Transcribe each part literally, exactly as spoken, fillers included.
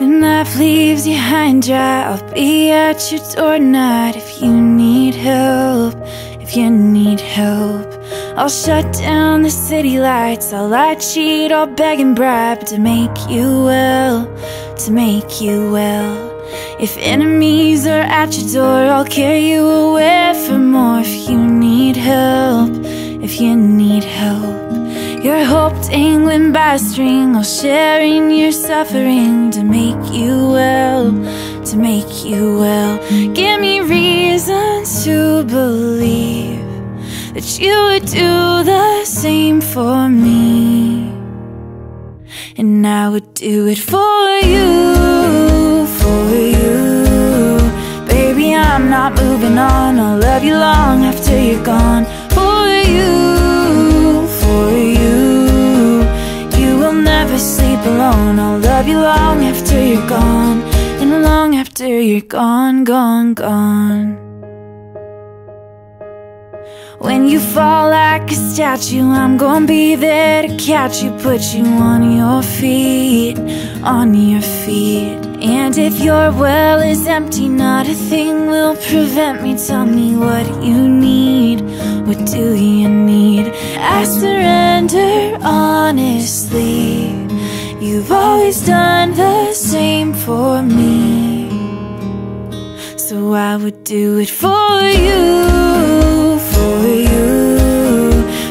and life leaves you high and dry, I'll be at your door tonight. If you need help, if you need help, I'll shut down the city lights. I'll lie, cheat, I'll beg and bribe to make you well, to make you well. If enemies are at your door, I'll carry you away for more. If you need help, if you need help, your hope dangling by a string, I'll share in your suffering to make you well, to make you well. Give me reasons to believe that you would do the same for me, and I would do it for you, for you. Baby, I'm not moving on, I'll love you long after you're gone. For you, for you. You will never sleep alone, I'll love you long after you're gone, and long after you're gone, gone, gone. When you fall like a statue, I'm gonna be there to catch you, put you on your feet, on your feet. And if your well is empty, not a thing will prevent me. Tell me what you need, what do you need? I surrender honestly, you've always done the same for me, so I would do it for you, for you.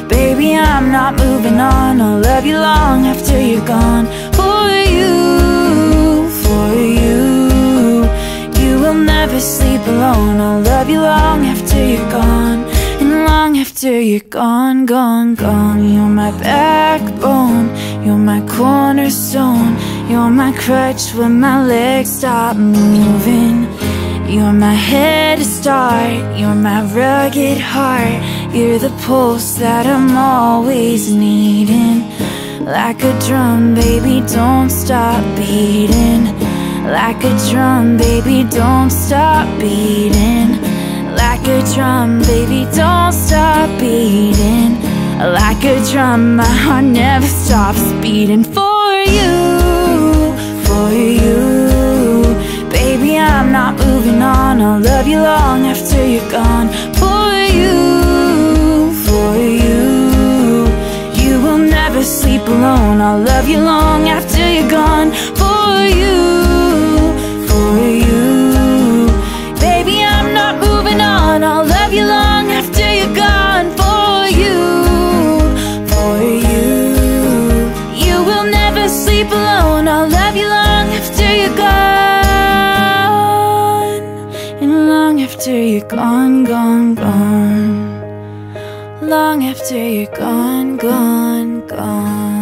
Baby, I'm not moving on, I'll love you long after you're gone. For you, for you. You will never sleep alone, I'll love you long after you're gone, and long after you're gone, gone, gone. You're my backbone, you're my cornerstone, you're my crutch when my legs stop moving. You're my head to start, you're my rugged heart, you're the pulse that I'm always needing. Like a drum, baby, don't stop beating. Like a drum, baby, don't stop beating. Like a drum, baby, don't stop beating. Like a drum, my heart never stops beating. For you, for you. Baby, I'm not moving on, I'll love you long after you're gone. For you, for you. You will never sleep alone, I'll love you long after you're gone. For you, for you. Baby, I'm not moving on, I'll love you long after you're gone. For you, for you. You will never sleep alone, I'll love you long after you're gone. After you're gone, gone, gone. Long after you're gone, gone, gone.